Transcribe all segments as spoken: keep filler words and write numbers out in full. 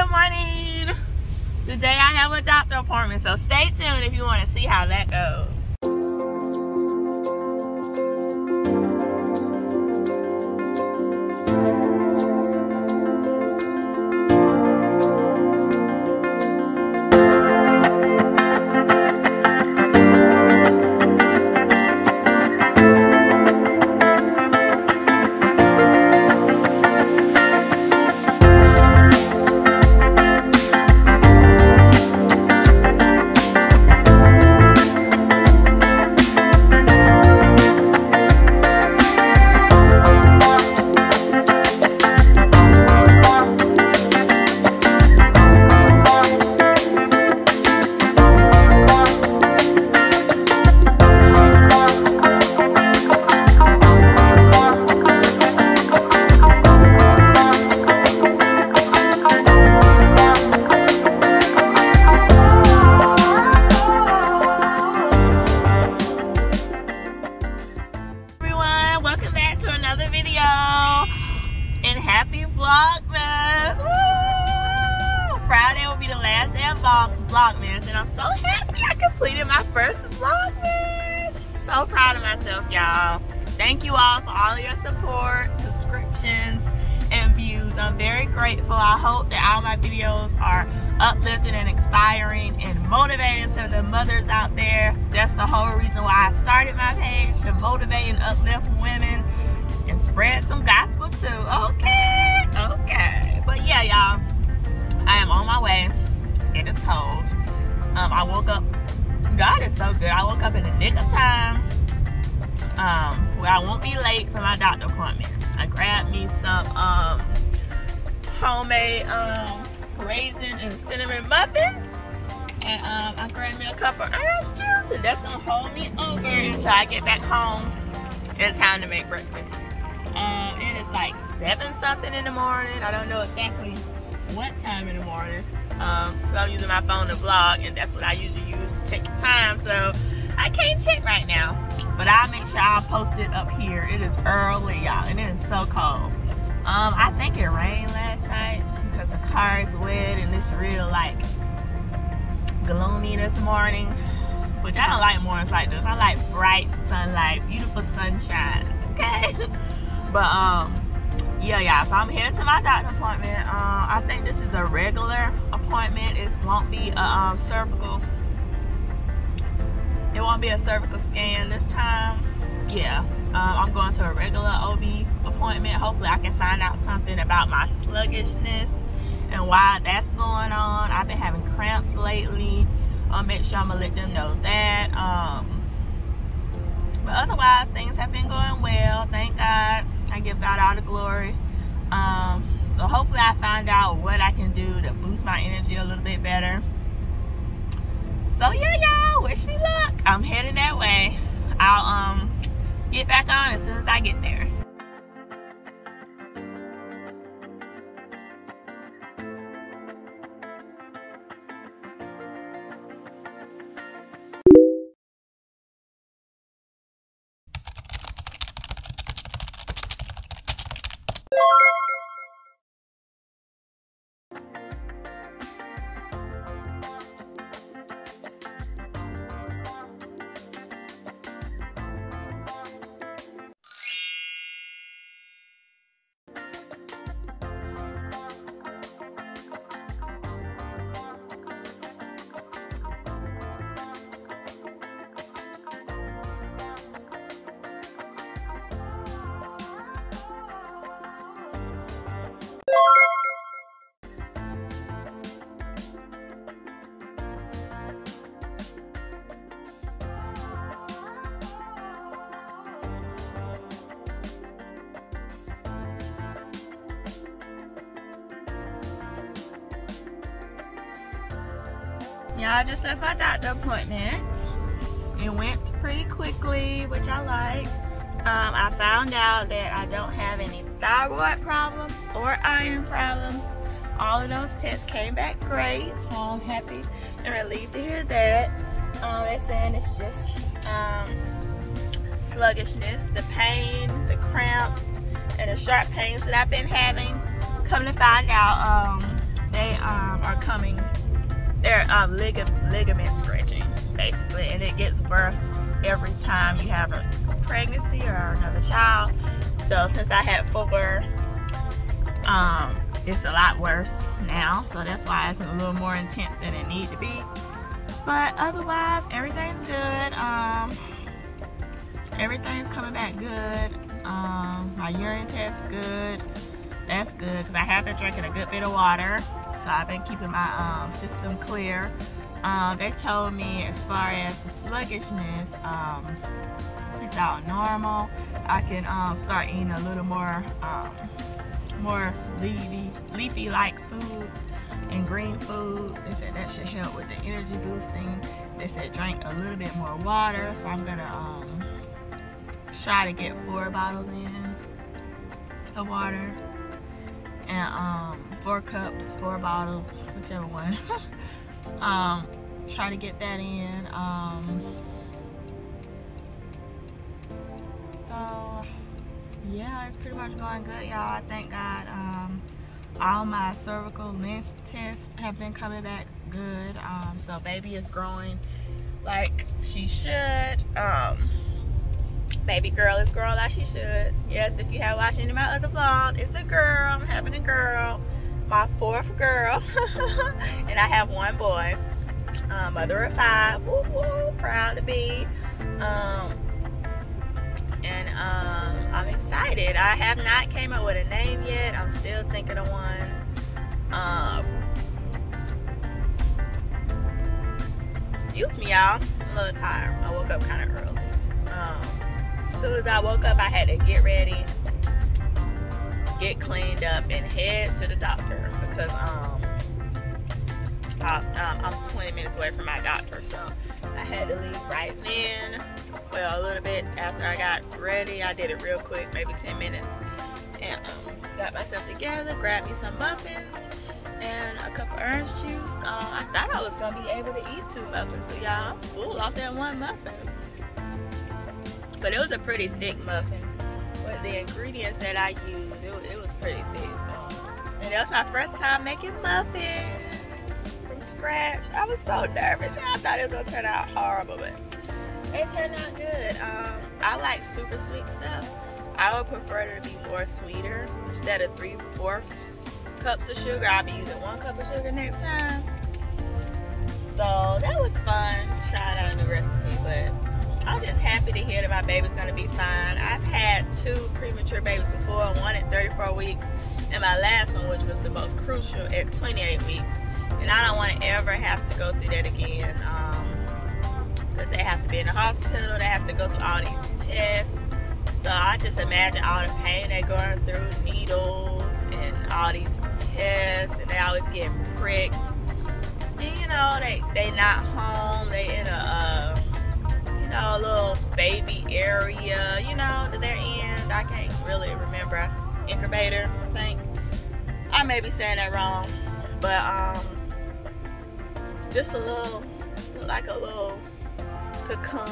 Good morning. Today I have a doctor appointment, so stay tuned if you want to see how that goes. Happy Vlogmas! Woo! Friday will be the last day of Vlogmas, and I'm so happy I completed my first Vlogmas. So proud of myself, y'all. Thank you all for all your support, subscriptions, and views. I'm very grateful. I hope that all my videos are uplifting and inspiring and motivating to the mothers out there. That's the whole reason why I started my page, to motivate and uplift women and spread some gospel too. Okay, okay. But yeah, y'all, I am on my way. It is cold. Um, I woke up. God is so good. I woke up in the nick of time. Um, where I won't be late for my doctor appointment. I grabbed me some um homemade um raisin and cinnamon muffins, and um, I grabbed me a cup of orange juice, and that's gonna hold me over until I get back home in time to make breakfast. Um, it is like seven something in the morning. I don't know exactly what time in the morning. Um, so I'm using my phone to vlog, and that's what I usually use to check the time. So I can't check right now, but I'll make sure I'll post it up here. It is early, y'all, and it is so cold. Um, I think it rained last night because the car is wet, and it's real like gloomy this morning, which I don't like mornings like this. I like bright sunlight, beautiful sunshine. Okay. But, um, yeah, yeah, so I'm headed to my doctor appointment. Uh, I think this is a regular appointment. It won't be a um, cervical. It won't be a cervical scan this time. Yeah, um, I'm going to a regular O B appointment. Hopefully I can find out something about my sluggishness and why that's going on. I've been having cramps lately. I'll make sure I'm going to let them know that. Um, but otherwise, things have been going well. Thank God. I give God all the glory. Um, so hopefully I find out what I can do to boost my energy a little bit better. So yeah, y'all, wish me luck. I'm heading that way. I'll um, get back on as soon as I get there. Y'all, just left my doctor appointment. It went pretty quickly, which I like. Um, I found out that I don't have any thyroid problems or iron problems. All of those tests came back great, so I'm happy and relieved to hear that. Um, they're saying it's just um, sluggishness, the pain, the cramps, and the sharp pains that I've been having. Come to find out, um, they um, uh, ligament, ligament scratching, basically, and it gets worse every time you have a pregnancy or another child. So since I had four, um, it's a lot worse now, so that's why it's a little more intense than it needs to be. But otherwise, everything's good. Um, everything's coming back good. Um, my urine test's good. That's good, because I have been drinking a good bit of water, so I've been keeping my um, system clear. Um, they told me as far as the sluggishness, um, it's all normal. I can um, start eating a little more, um, more leafy, leafy-like foods and green foods. They said that should help with the energy boosting. They said drink a little bit more water, so I'm gonna um, try to get four bottles in of water. And um, four cups, four bottles, whichever one. um, try to get that in. Um, so yeah, it's pretty much going good, y'all. I thank God. Um, all my cervical length tests have been coming back good. Um, so baby is growing like she should. Um, Baby girl is growing like she should. Yes, if you have watched any of my other vlogs, it's a girl. I'm having a girl. My fourth girl. And I have one boy. Um, mother of five. Woo woo. Proud to be. Um, and um, I'm excited. I have not came up with a name yet. I'm still thinking of one. Um, excuse me, y'all. I'm a little tired. I woke up kind of early. Um, As soon as I woke up, I had to get ready, get cleaned up, and head to the doctor because um, I, um I'm twenty minutes away from my doctor, so I had to leave right then. Well, a little bit after I got ready, I did it real quick, maybe ten minutes, and um, got myself together, grabbed me some muffins and a cup of orange juice. Um, I thought I was gonna be able to eat two muffins, but y'all, I'm full off that one muffin. But it was a pretty thick muffin. But the ingredients that I used, it was, it was pretty thick. And that was my first time making muffins from scratch. I was so nervous. I thought it was gonna turn out horrible, but it turned out good. Um, I like super sweet stuff. I would prefer it to be more sweeter. Instead of three, four cups of sugar, I'll be using one cup of sugar next time. So that was fun trying out a new recipe, but I'm just happy to hear that my baby's gonna be fine. I've had two premature babies before, one at thirty-four weeks, and my last one, which was the most crucial, at twenty-eight weeks. And I don't want to ever have to go through that again, because um, they have to be in the hospital, they have to go through all these tests. So I just imagine all the pain they're going through, needles and all these tests, and they always get pricked. And you know, they they not home, they in a uh, you know, a little baby area, you know, to their end. I can't really remember. Incubator, I think. I may be saying that wrong, but um, just a little, like a little cocoon.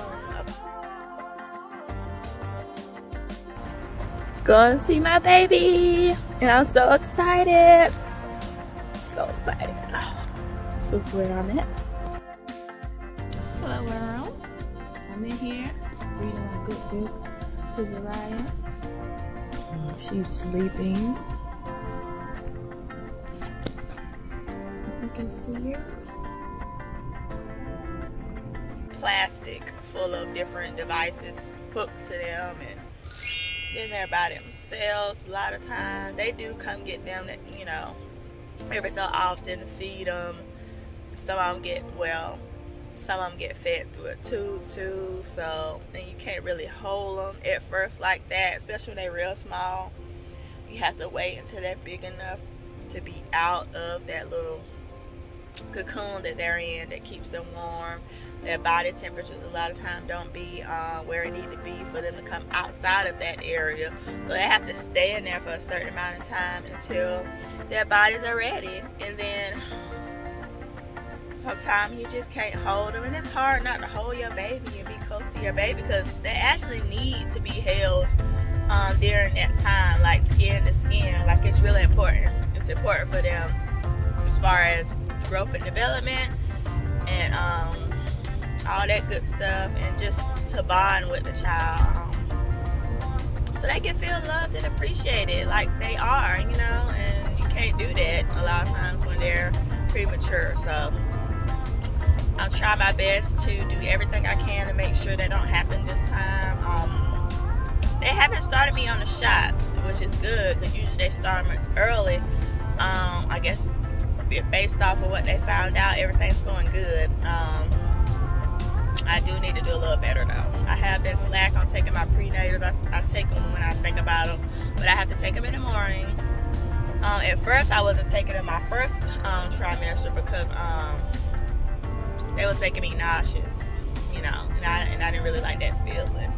Going to see my baby, and I'm so excited. So excited. So sweet on it. Hello, world. I'm in here reading my good book to Zariah. Um, she's sleeping. You can see her. Plastic full of different devices hooked to them, and then they're by themselves a lot of time. They do come get them, that, you know, every so often, feed them. Some of them get well. Some of them get fed through a tube too, so and you can't really hold them at first like that, especially when they're real small. You have to wait until they're big enough to be out of that little cocoon that they're in that keeps them warm. Their body temperatures a lot of time don't be uh, where it need to be for them to come outside of that area. So they have to stay in there for a certain amount of time until their bodies are ready, and then sometimes you just can't hold them, and it's hard not to hold your baby and be close to your baby because they actually need to be held um, during that time, like skin to skin. Like, it's really important. It's important for them as far as growth and development, and um, all that good stuff, and just to bond with the child, um, so they can feel loved and appreciated like they are, you know. And you can't do that a lot of times when they're premature. So I'll try my best to do everything I can to make sure that don't happen this time. Um, they haven't started me on the shots, which is good, because usually they start them early. Um, I guess based off of what they found out, everything's going good. Um, I do need to do a little better though. I have been slack on taking my prenatals. I, I take them when I think about them, but I have to take them in the morning. Um, at first, I wasn't taking them my first um, trimester because um, they was making me nauseous, you know, and I, and I didn't really like that feeling.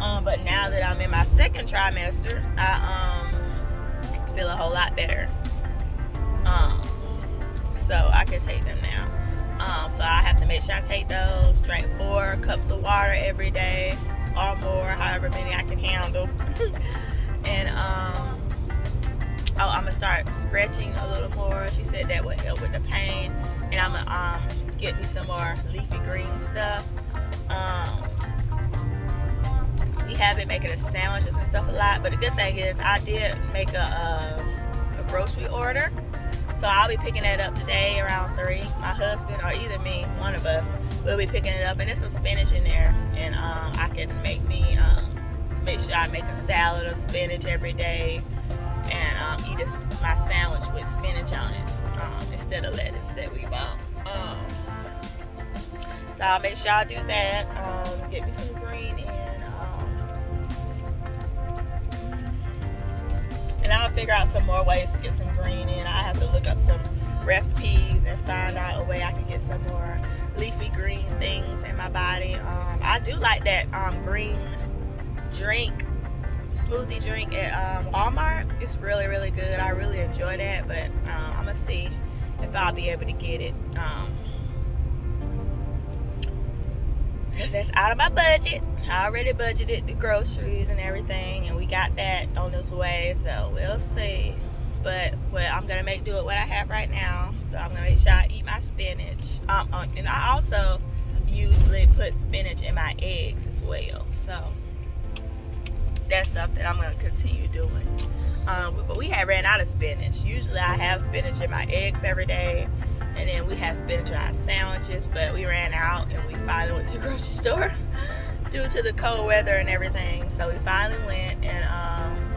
Um, but now that I'm in my second trimester, I um, feel a whole lot better. Um, so I can take them now. Um, so I have to make sure I take those, drink four cups of water every day or more, however many I can handle. And um, oh, I'm gonna start stretching a little more. She said that would help with the pain. And I'm gonna um, get me some more leafy green stuff. Um, we have been making a sandwiches and stuff a lot, but the good thing is I did make a, a, a grocery order. So I'll be picking that up today around three. My husband or either me, one of us, will be picking it up. And there's some spinach in there. And um, I can make me, um, make sure I make a salad of spinach every day. And um, eat a, my sandwich with spinach on it um, instead of lettuce that we bought. Um, so I'll make sure I do that. Um, get me some green and, um, and I'll figure out some more ways to get some green in. I have to look up some recipes and find out a way I can get some more leafy green things in my body. Um, I do like that um, green drink, smoothie drink at um, Walmart. It's really, really good. I really enjoy that, but um, I'm gonna see if I'll be able to get it. Um, Cause that's out of my budget. I already budgeted the groceries and everything, and we got that on its way, so we'll see. But well, I'm gonna make do with what I have right now. So I'm gonna make sure I eat my spinach. Um, and I also usually put spinach in my eggs as well. So that's something I'm gonna continue doing. Um, but we had ran out of spinach. Usually I have spinach in my eggs every day. And then we have spinach in our sandwiches, but we ran out and we finally went to the grocery store due to the cold weather and everything. So we finally went and um,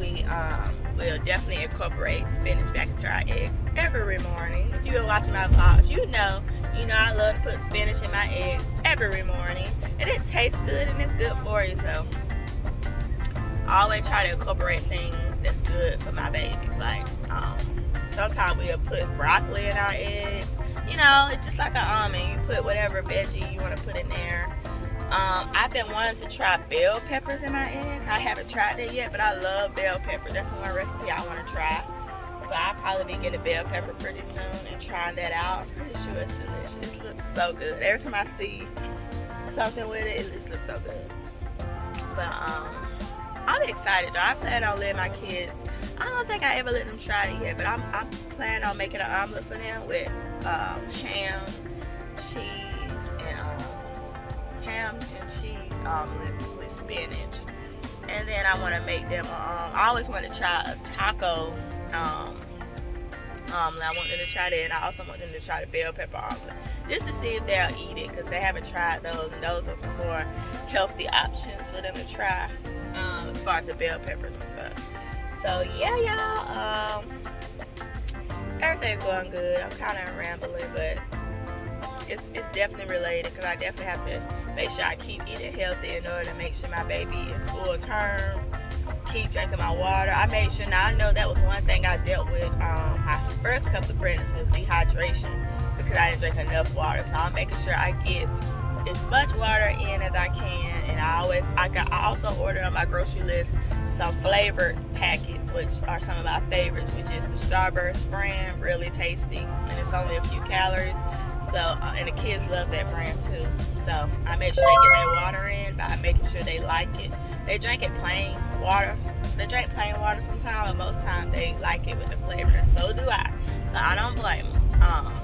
we um, will definitely incorporate spinach back into our eggs every morning. If you've been watching my vlogs, you know, you know I love to put spinach in my eggs every morning. And it tastes good and it's good for you. So I always try to incorporate things that's good for my babies. Like um, sometimes we'll put broccoli in our eggs. You know, it's just like an almond. You put whatever veggie you want to put in there. Um, I've been wanting to try bell peppers in my eggs. I haven't tried that yet, but I love bell pepper. That's one recipe I want to try. So I'll probably be getting a bell pepper pretty soon and trying that out. I'm pretty sure it's delicious. It looks so good. Every time I see something with it, it just looks so good. But um, I'm excited though. I plan on letting my kids, I don't think I ever let them try it yet, but I'm, I'm planning on making an omelet for them with um, ham, cheese, and um, ham and cheese omelet with spinach. And then I want to make them, um, I always want to try a taco um, omelet. I want them to try that, and I also want them to try the bell pepper omelet, just to see if they'll eat it, because they haven't tried those, and those are some more healthy options for them to try. Um, as far as the bell peppers and stuff. So yeah, y'all, um, everything's going good. I'm kind of rambling, but it's, it's definitely related, because I definitely have to make sure I keep eating healthy in order to make sure my baby is full term, keep drinking my water. I made sure, now I know that was one thing I dealt with um, my first couple of pregnancies, was dehydration, because I didn't drink enough water. So I'm making sure I get as much water in as I can, and I always I got I also ordered on my grocery list some flavored packets, which are some of my favorites, which is the Starburst brand, really tasty, and it's only a few calories. So uh, and the kids love that brand too. So I make sure they get their water in by making sure they like it. They drink it plain water. They drink plain water sometimes, but most times they like it with the flavor. So do I. So I don't blame them. Um,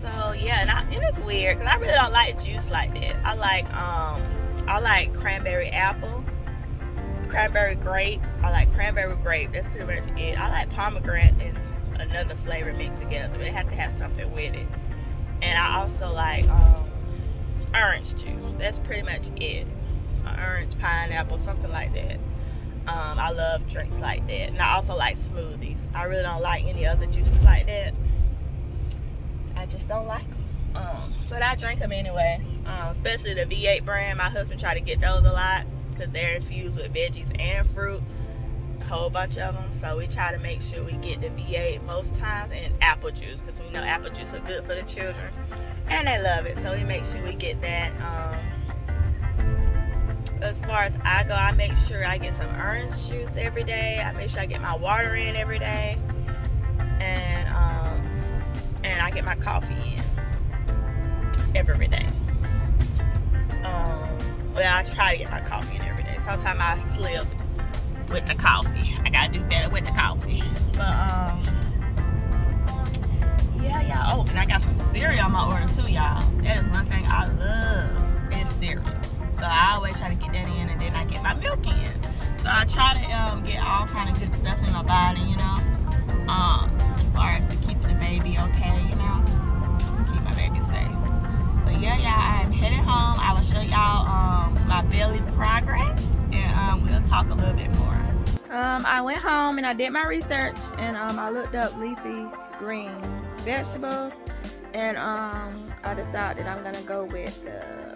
so yeah, and, I, and it's weird because I really don't like juice like that. I like um, I like cranberry apple, cranberry grape. I like cranberry grape. That's pretty much it. I like pomegranate and another flavor mixed together, but it have to have something with it. And I also like um, orange juice. That's pretty much it. Orange, pineapple, something like that. Um, I love drinks like that, and I also like smoothies. I really don't like any other juices like that. I just don't like them, um, but I drink them anyway. Um, especially the V eight brand. My husband tried to get those a lot because they're infused with veggies and fruit, a whole bunch of them. So we try to make sure we get the V eight most times, and apple juice, because we know apple juice are good for the children, and they love it. So we make sure we get that. Um, As far as I go, I make sure I get some orange juice every day. I make sure I get my water in every day, and um, and I get my coffee in every day. Um, well, I try to get my coffee in every day. Sometimes I slip with the coffee. I gotta do better with the coffee. But um, yeah, y'all. Oh, and I got some cereal on my order too, y'all. That is one thing I love is cereal. So I always try to get that in, and then I get my milk in. So I try to um, get all kind of good stuff in my body, you know, um, as far as to keep the baby okay, you know, keep my baby safe. But yeah, y'all, I'm headed home. I will show y'all um, my belly progress, and um, we'll talk a little bit more. Um, I went home and I did my research, and um, I looked up leafy green vegetables, and um, I decided that I'm gonna go with the.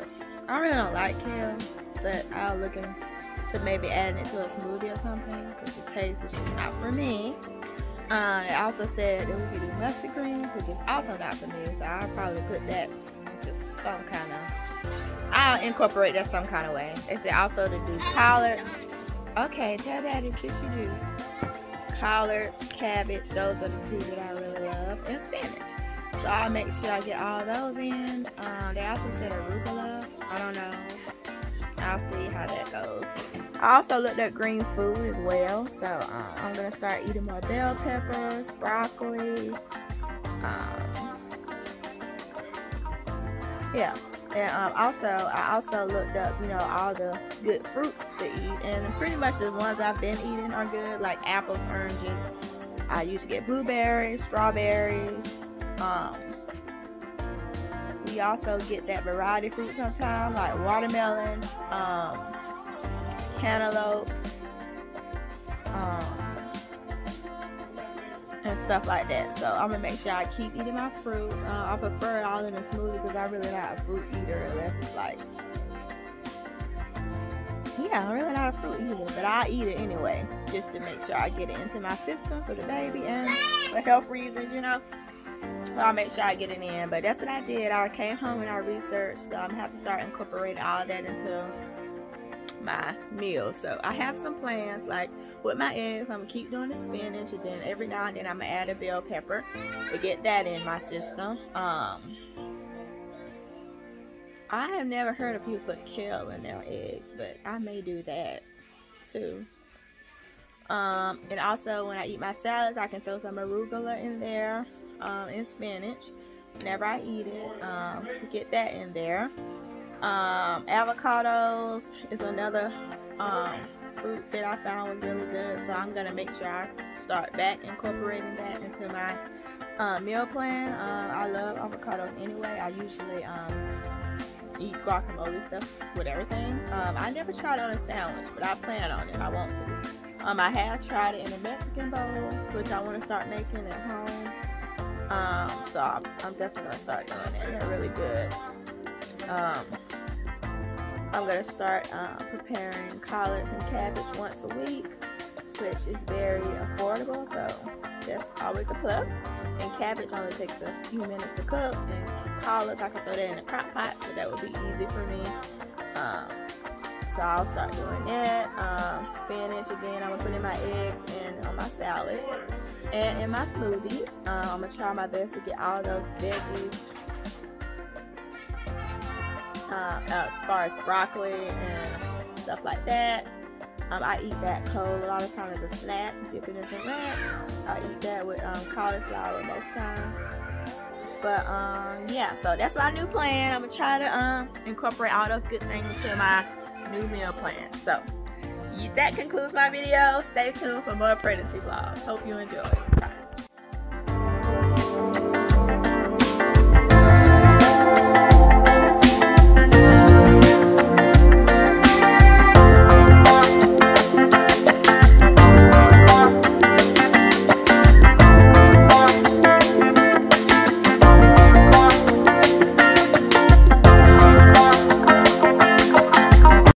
I really don't like kale, but I'm looking to maybe adding it to a smoothie or something because the taste is just not for me. Uh, it also said that we could do mustard green, which is also not for me, so I'll probably put that into some kind of, I'll incorporate that some kind of way. It said also to do collards. Okay, tell Daddy to kiss your juice. Collards, cabbage, those are the two that I really love, and spinach. So I'll make sure I get all those in. Um, they also said arugula. I don't know. I'll see how that goes. I also looked at green food as well. So uh, I'm going to start eating more bell peppers, broccoli. Um, yeah. And um, also, I also looked up, you know, all the good fruits to eat. And pretty much the ones I've been eating are good, like apples, oranges. I used to get blueberries, strawberries. Um, we also get that variety fruit sometimes, like watermelon, um, cantaloupe, um, and stuff like that. So I'm gonna make sure I keep eating my fruit. Uh, I prefer it all in a smoothie because I really not a fruit eater, unless it's like, yeah, I'm really not a fruit eater, but I'll eat it anyway just to make sure I get it into my system for the baby and for health reasons, you know. So I'll make sure I get it in. But that's what I did. I came home and I researched, so I'm gonna have to start incorporating all that into my meal. So I have some plans, like with my eggs, I'm gonna keep doing the spinach, and then every now and then I'm gonna add a bell pepper to get that in my system. Um, I have never heard of people put kale in their eggs, but I may do that too. Um, and also when I eat my salads, I can throw some arugula in there. Um, in spinach, whenever I eat it, um, get that in there. Um, avocados is another um, fruit that I found was really good, so I'm gonna make sure I start back incorporating that into my uh, meal plan. Um, I love avocados anyway. I usually um, eat guacamole stuff with everything. Um, I never tried it on a sandwich, but I plan on it. I want to. Um, I have tried it in a Mexican bowl, which I want to start making at home. Um, so I'm, I'm definitely going to start doing it. They're really good. Um, I'm going to start uh, preparing collards and cabbage once a week, which is very affordable, so that's always a plus. And cabbage only takes a few minutes to cook, and collards, I can throw that in a crock pot, so that would be easy for me. Um, so I'll start doing that. Um, spinach, again, I'm going to put in my eggs and on my salad. And in my smoothies, um, I'm going to try my best to get all those veggies, uh, as far as broccoli and stuff like that. Um, I eat that cold a lot of times as a snack, dipping in some ranch. I eat that with um, cauliflower most times. But um, yeah, so that's my new plan. I'm gonna try to um, incorporate all those good things into my new meal plan. So that concludes my video. Stay tuned for more pregnancy vlogs. Hope you enjoy.